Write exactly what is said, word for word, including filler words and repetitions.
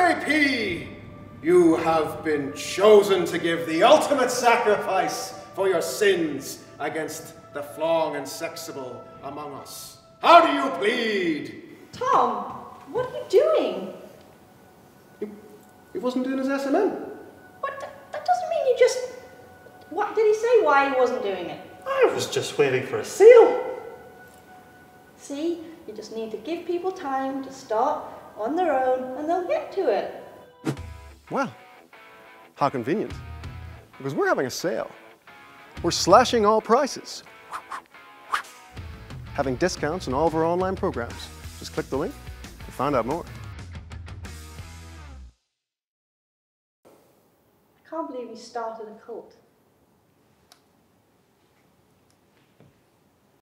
J P, you have been chosen to give the ultimate sacrifice for your sins against the flawed and sexable among us. How do you plead? Tom, what are you doing? He, he wasn't doing his S M M. What? That doesn't mean you just... What did he say why he wasn't doing it? I was just waiting for a seal. See? You just need to give people time to start on their own and they'll get to it. Well, how convenient. Because we're having a sale. We're slashing all prices. Having discounts on all of our online programs. Just click the link to find out more. I can't believe we started a cult.